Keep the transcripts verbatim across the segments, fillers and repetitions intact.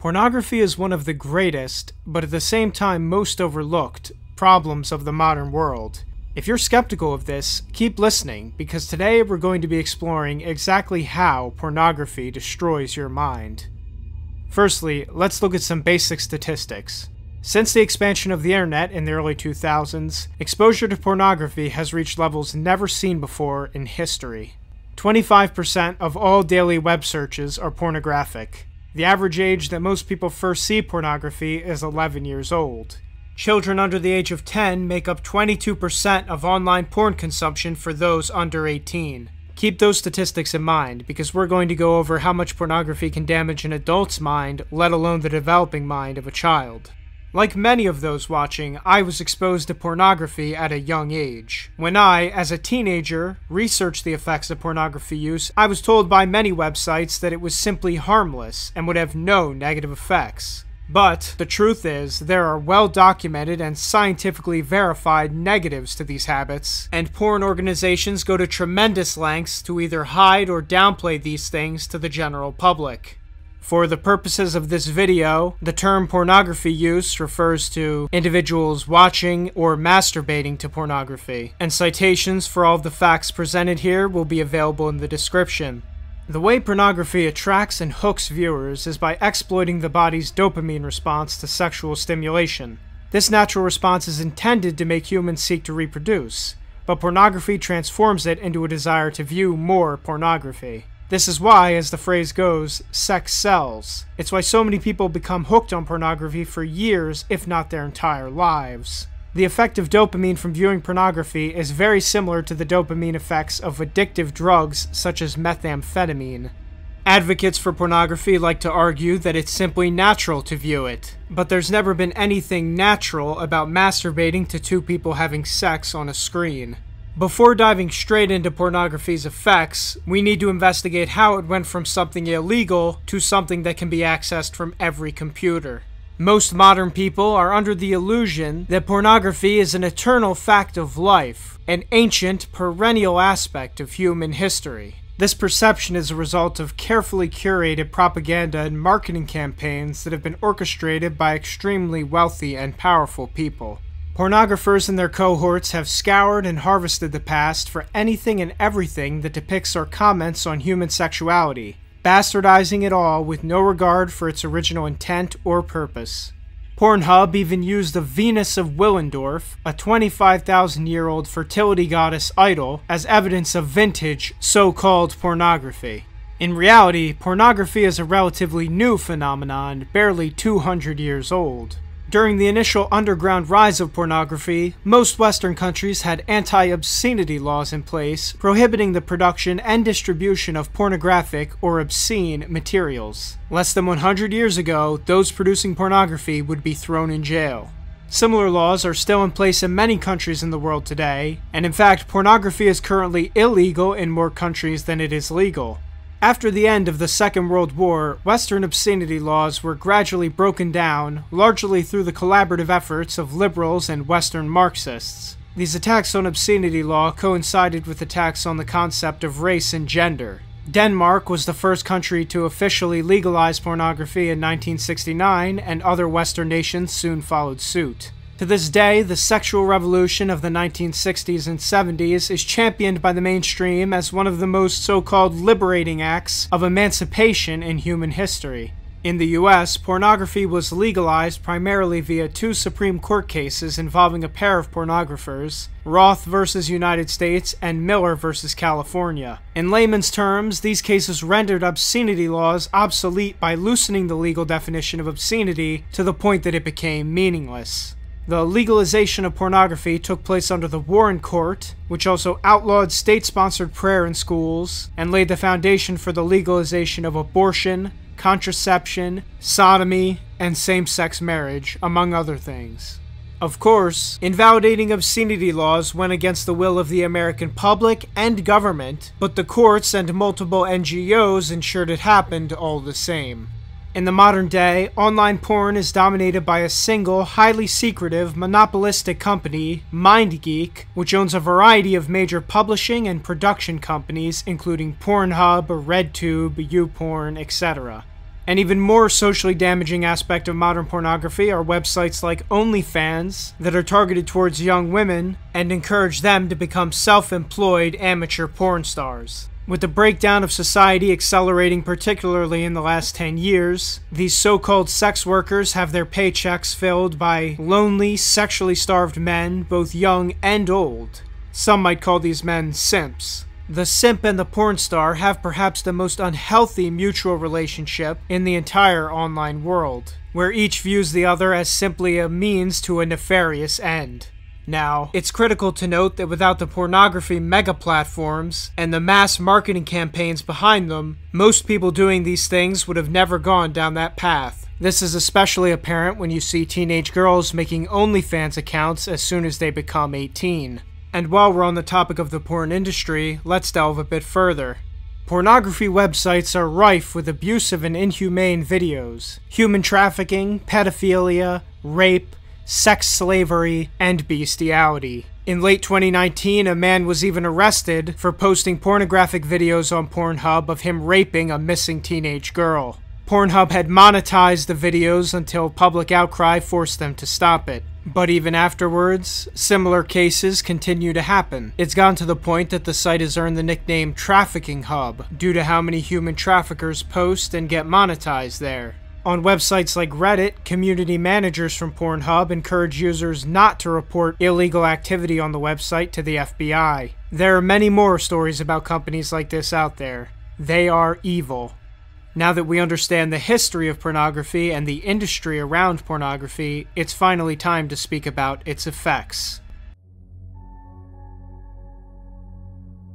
Pornography is one of the greatest, but at the same time most overlooked, problems of the modern world. If you're skeptical of this, keep listening, because today we're going to be exploring exactly how pornography destroys your mind. Firstly, let's look at some basic statistics. Since the expansion of the internet in the early two thousands, exposure to pornography has reached levels never seen before in history. twenty-five percent of all daily web searches are pornographic. The average age that most people first see pornography is eleven years old. Children under the age of ten make up twenty-two percent of online porn consumption for those under eighteen. Keep those statistics in mind, because we're going to go over how much pornography can damage an adult's mind, let alone the developing mind of a child. Like many of those watching, I was exposed to pornography at a young age. When I, as a teenager, researched the effects of pornography use, I was told by many websites that it was simply harmless and would have no negative effects. But the truth is, there are well-documented and scientifically verified negatives to these habits, and porn organizations go to tremendous lengths to either hide or downplay these things to the general public. For the purposes of this video, the term pornography use refers to individuals watching or masturbating to pornography, and citations for all of the facts presented here will be available in the description. The way pornography attracts and hooks viewers is by exploiting the body's dopamine response to sexual stimulation. This natural response is intended to make humans seek to reproduce, but pornography transforms it into a desire to view more pornography. This is why, as the phrase goes, sex sells. It's why so many people become hooked on pornography for years, if not their entire lives. The effect of dopamine from viewing pornography is very similar to the dopamine effects of addictive drugs such as methamphetamine. Advocates for pornography like to argue that it's simply natural to view it, but there's never been anything natural about masturbating to two people having sex on a screen. Before diving straight into pornography's effects, we need to investigate how it went from something illegal to something that can be accessed from every computer. Most modern people are under the illusion that pornography is an eternal fact of life, an ancient, perennial aspect of human history. This perception is a result of carefully curated propaganda and marketing campaigns that have been orchestrated by extremely wealthy and powerful people. Pornographers and their cohorts have scoured and harvested the past for anything and everything that depicts or comments on human sexuality, bastardizing it all with no regard for its original intent or purpose. Pornhub even used the Venus of Willendorf, a twenty-five thousand year old fertility goddess idol, as evidence of vintage so-called pornography. In reality, pornography is a relatively new phenomenon, barely two hundred years old. During the initial underground rise of pornography, most Western countries had anti-obscenity laws in place prohibiting the production and distribution of pornographic or obscene materials. Less than one hundred years ago, those producing pornography would be thrown in jail. Similar laws are still in place in many countries in the world today, and in fact, pornography is currently illegal in more countries than it is legal. After the end of the Second World War, Western obscenity laws were gradually broken down, largely through the collaborative efforts of liberals and Western Marxists. These attacks on obscenity law coincided with attacks on the concept of race and gender. Denmark was the first country to officially legalize pornography in nineteen sixty-nine, and other Western nations soon followed suit. To this day, the sexual revolution of the nineteen sixties and seventies is championed by the mainstream as one of the most so-called liberating acts of emancipation in human history. In the U S, pornography was legalized primarily via two Supreme Court cases involving a pair of pornographers, Roth versus United States and Miller versus California. In layman's terms, these cases rendered obscenity laws obsolete by loosening the legal definition of obscenity to the point that it became meaningless. The legalization of pornography took place under the Warren Court, which also outlawed state-sponsored prayer in schools, and laid the foundation for the legalization of abortion, contraception, sodomy, and same-sex marriage, among other things. Of course, invalidating obscenity laws went against the will of the American public and government, but the courts and multiple N G Os ensured it happened all the same. In the modern day, online porn is dominated by a single, highly secretive, monopolistic company, MindGeek, which owns a variety of major publishing and production companies, including Pornhub, RedTube, YouPorn, et cetera. An even more socially damaging aspect of modern pornography are websites like OnlyFans that are targeted towards young women and encourage them to become self-employed amateur porn stars. With the breakdown of society accelerating particularly in the last ten years, these so-called sex workers have their paychecks filled by lonely, sexually starved men, both young and old. Some might call these men simps. The simp and the porn star have perhaps the most unhealthy mutual relationship in the entire online world, where each views the other as simply a means to a nefarious end. Now, it's critical to note that without the pornography mega platforms and the mass marketing campaigns behind them, most people doing these things would have never gone down that path. This is especially apparent when you see teenage girls making OnlyFans accounts as soon as they become eighteen. And while we're on the topic of the porn industry, let's delve a bit further. Pornography websites are rife with abusive and inhumane videos, human trafficking, pedophilia, rape, sex slavery, and bestiality. In late twenty nineteen, a man was even arrested for posting pornographic videos on Pornhub of him raping a missing teenage girl. Pornhub had monetized the videos until public outcry forced them to stop it. But even afterwards, similar cases continue to happen. It's gotten to the point that the site has earned the nickname Trafficking Hub due to how many human traffickers post and get monetized there. On websites like Reddit, community managers from Pornhub encourage users not to report illegal activity on the website to the F B I. There are many more stories about companies like this out there. They are evil. Now that we understand the history of pornography and the industry around pornography, it's finally time to speak about its effects.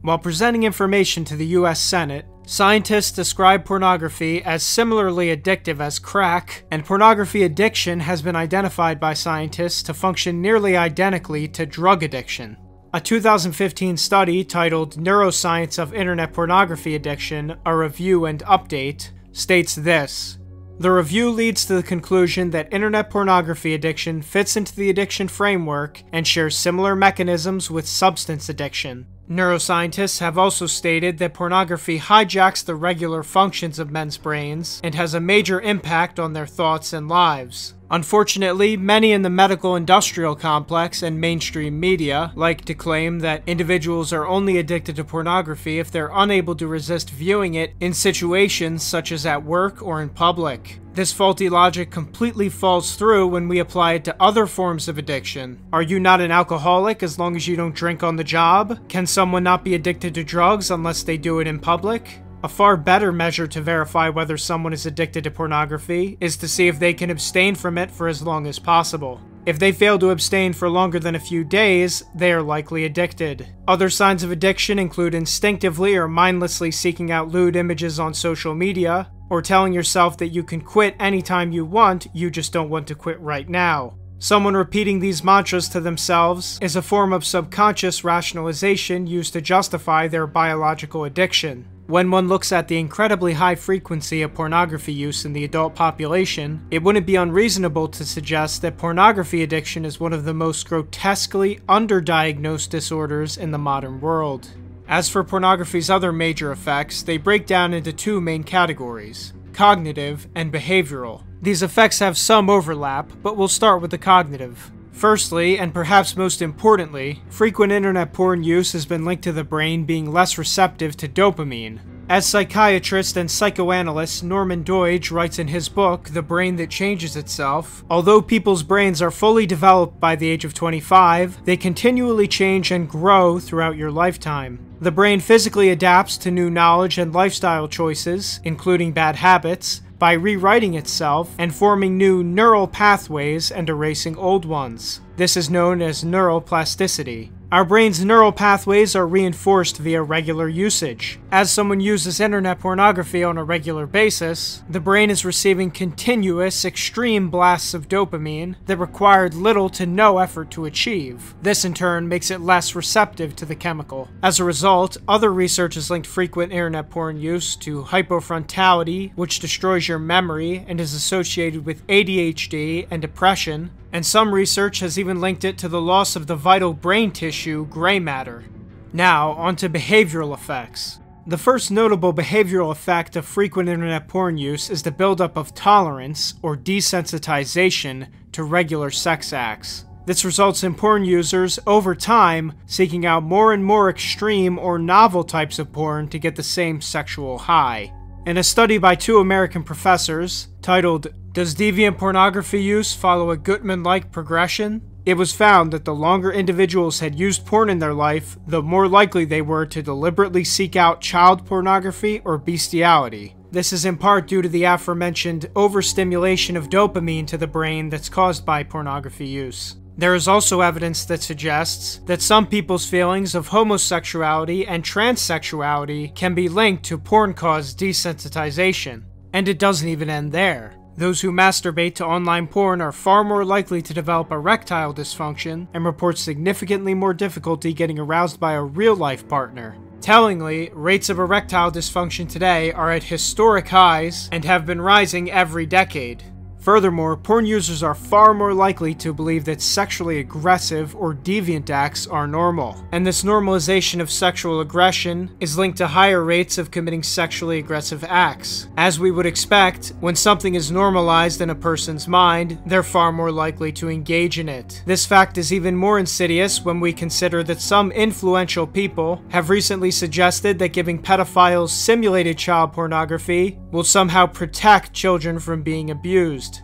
While presenting information to the U S Senate, scientists describe pornography as similarly addictive as crack, and pornography addiction has been identified by scientists to function nearly identically to drug addiction. A two thousand fifteen study titled Neuroscience of Internet Pornography Addiction, a Review and Update, states this. The review leads to the conclusion that internet pornography addiction fits into the addiction framework and shares similar mechanisms with substance addiction. Neuroscientists have also stated that pornography hijacks the regular functions of men's brains and has a major impact on their thoughts and lives. Unfortunately, many in the medical industrial complex and mainstream media like to claim that individuals are only addicted to pornography if they're unable to resist viewing it in situations such as at work or in public. This faulty logic completely falls through when we apply it to other forms of addiction. Are you not an alcoholic as long as you don't drink on the job? Can someone not be addicted to drugs unless they do it in public? A far better measure to verify whether someone is addicted to pornography is to see if they can abstain from it for as long as possible. If they fail to abstain for longer than a few days, they are likely addicted. Other signs of addiction include instinctively or mindlessly seeking out lewd images on social media, or telling yourself that you can quit anytime you want, you just don't want to quit right now. Someone repeating these mantras to themselves is a form of subconscious rationalization used to justify their biological addiction. When one looks at the incredibly high frequency of pornography use in the adult population, it wouldn't be unreasonable to suggest that pornography addiction is one of the most grotesquely underdiagnosed disorders in the modern world. As for pornography's other major effects, they break down into two main categories: cognitive and behavioral. These effects have some overlap, but we'll start with the cognitive. Firstly, and perhaps most importantly, frequent internet porn use has been linked to the brain being less receptive to dopamine. As psychiatrist and psychoanalyst Norman Doidge writes in his book, The Brain That Changes Itself, although people's brains are fully developed by the age of twenty-five, they continually change and grow throughout your lifetime. The brain physically adapts to new knowledge and lifestyle choices, including bad habits, by rewriting itself and forming new neural pathways and erasing old ones. This is known as neuroplasticity. Our brain's neural pathways are reinforced via regular usage. As someone uses internet pornography on a regular basis, the brain is receiving continuous, extreme blasts of dopamine that required little to no effort to achieve. This in turn makes it less receptive to the chemical. As a result, other research has linked frequent internet porn use to hypofrontality, which destroys your memory and is associated with A D H D and depression, and some research has even linked it to the loss of the vital brain tissue, gray matter. Now, onto behavioral effects. The first notable behavioral effect of frequent internet porn use is the buildup of tolerance, or desensitization, to regular sex acts. This results in porn users, over time, seeking out more and more extreme or novel types of porn to get the same sexual high. In a study by two American professors, titled, "Does Deviant Pornography Use Follow a Gutman-like Progression?" it was found that the longer individuals had used porn in their life, the more likely they were to deliberately seek out child pornography or bestiality. This is in part due to the aforementioned overstimulation of dopamine to the brain that's caused by pornography use. There is also evidence that suggests that some people's feelings of homosexuality and transsexuality can be linked to porn-caused desensitization. And it doesn't even end there. Those who masturbate to online porn are far more likely to develop erectile dysfunction and report significantly more difficulty getting aroused by a real-life partner. Tellingly, rates of erectile dysfunction today are at historic highs and have been rising every decade. Furthermore, porn users are far more likely to believe that sexually aggressive or deviant acts are normal, and this normalization of sexual aggression is linked to higher rates of committing sexually aggressive acts. As we would expect, when something is normalized in a person's mind, they're far more likely to engage in it. This fact is even more insidious when we consider that some influential people have recently suggested that giving pedophiles simulated child pornography will somehow protect children from being abused.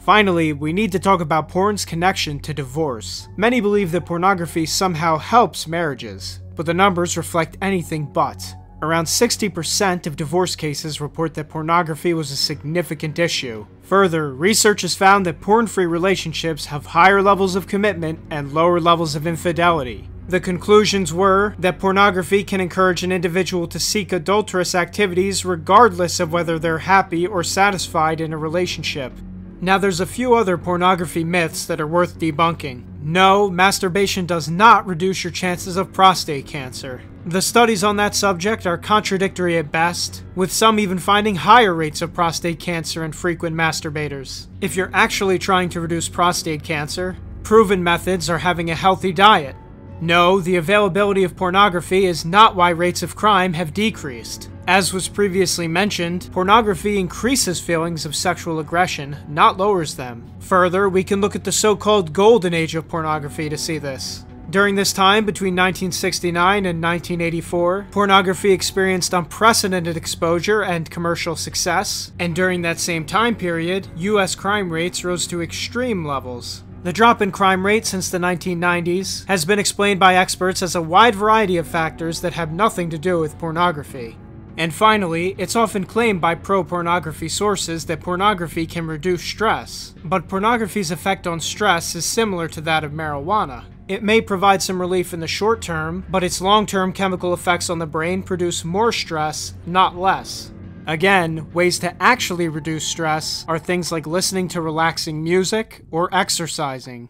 Finally, we need to talk about porn's connection to divorce. Many believe that pornography somehow helps marriages, but the numbers reflect anything but. Around sixty percent of divorce cases report that pornography was a significant issue. Further, research has found that porn-free relationships have higher levels of commitment and lower levels of infidelity. The conclusions were that pornography can encourage an individual to seek adulterous activities regardless of whether they're happy or satisfied in a relationship. Now there's a few other pornography myths that are worth debunking. No, masturbation does not reduce your chances of prostate cancer. The studies on that subject are contradictory at best, with some even finding higher rates of prostate cancer in frequent masturbators. If you're actually trying to reduce prostate cancer, proven methods are having a healthy diet. No, the availability of pornography is not why rates of crime have decreased. As was previously mentioned, pornography increases feelings of sexual aggression, not lowers them. Further, we can look at the so-called golden age of pornography to see this. During this time, between nineteen sixty-nine and nineteen eighty-four, pornography experienced unprecedented exposure and commercial success, and during that same time period, U S crime rates rose to extreme levels. The drop in crime rate since the nineteen nineties has been explained by experts as a wide variety of factors that have nothing to do with pornography. And finally, it's often claimed by pro-pornography sources that pornography can reduce stress, but pornography's effect on stress is similar to that of marijuana. It may provide some relief in the short term, but its long-term chemical effects on the brain produce more stress, not less. Again, ways to actually reduce stress are things like listening to relaxing music or exercising.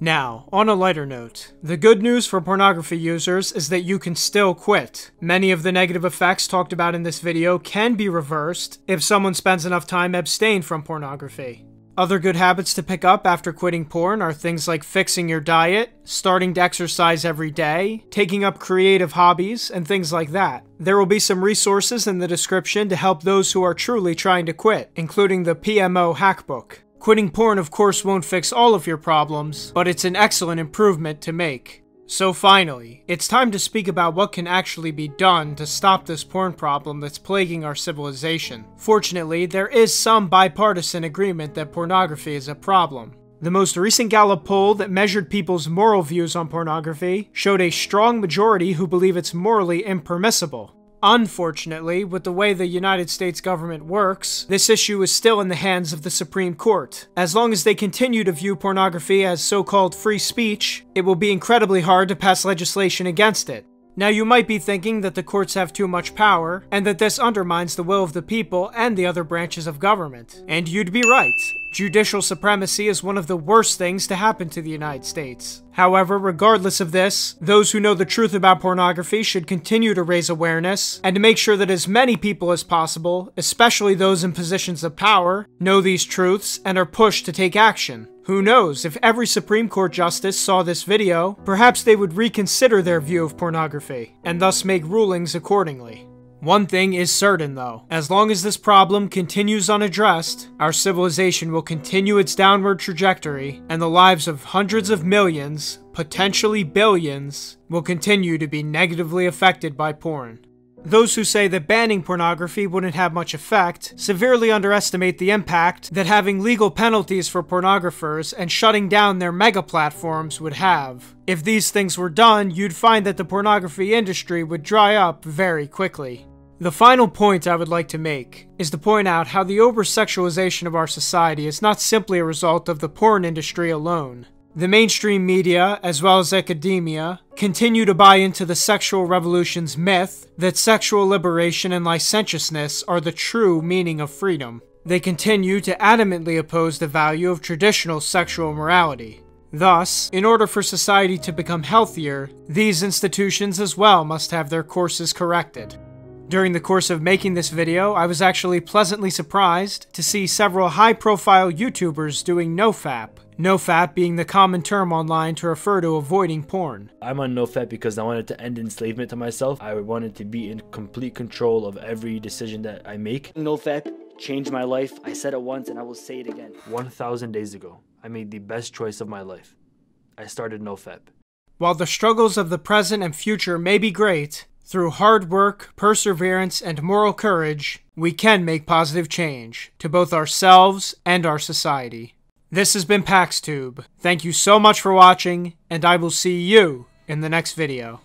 Now, on a lighter note, the good news for pornography users is that you can still quit. Many of the negative effects talked about in this video can be reversed if someone spends enough time abstaining from pornography. Other good habits to pick up after quitting porn are things like fixing your diet, starting to exercise every day, taking up creative hobbies, and things like that. There will be some resources in the description to help those who are truly trying to quit, including the P M O Hackbook. Quitting porn, of course, won't fix all of your problems, but it's an excellent improvement to make. So finally, it's time to speak about what can actually be done to stop this porn problem that's plaguing our civilization. Fortunately, there is some bipartisan agreement that pornography is a problem. The most recent Gallup poll that measured people's moral views on pornography showed a strong majority who believe it's morally impermissible. Unfortunately, with the way the United States government works, this issue is still in the hands of the Supreme Court. As long as they continue to view pornography as so-called free speech, it will be incredibly hard to pass legislation against it. Now, you might be thinking that the courts have too much power, and that this undermines the will of the people and the other branches of government. And you'd be right. Judicial supremacy is one of the worst things to happen to the United States. However, regardless of this, those who know the truth about pornography should continue to raise awareness and to make sure that as many people as possible, especially those in positions of power, know these truths and are pushed to take action. Who knows, if every Supreme Court justice saw this video, perhaps they would reconsider their view of pornography and thus make rulings accordingly. One thing is certain though, as long as this problem continues unaddressed, our civilization will continue its downward trajectory, and the lives of hundreds of millions, potentially billions, will continue to be negatively affected by porn. Those who say that banning pornography wouldn't have much effect severely underestimate the impact that having legal penalties for pornographers and shutting down their mega platforms would have. If these things were done, you'd find that the pornography industry would dry up very quickly. The final point I would like to make is to point out how the over-sexualization of our society is not simply a result of the porn industry alone. The mainstream media, as well as academia, continue to buy into the sexual revolution's myth that sexual liberation and licentiousness are the true meaning of freedom. They continue to adamantly oppose the value of traditional sexual morality. Thus, in order for society to become healthier, these institutions as well must have their courses corrected. During the course of making this video, I was actually pleasantly surprised to see several high-profile YouTubers doing NoFap. NoFap being the common term online to refer to avoiding porn. I'm on NoFap because I wanted to end enslavement to myself. I wanted to be in complete control of every decision that I make. NoFap changed my life. I said it once and I will say it again. one thousand days ago, I made the best choice of my life. I started NoFap. While the struggles of the present and future may be great, through hard work, perseverance, and moral courage, we can make positive change to both ourselves and our society. This has been PaxTube. Thank you so much for watching, and I will see you in the next video.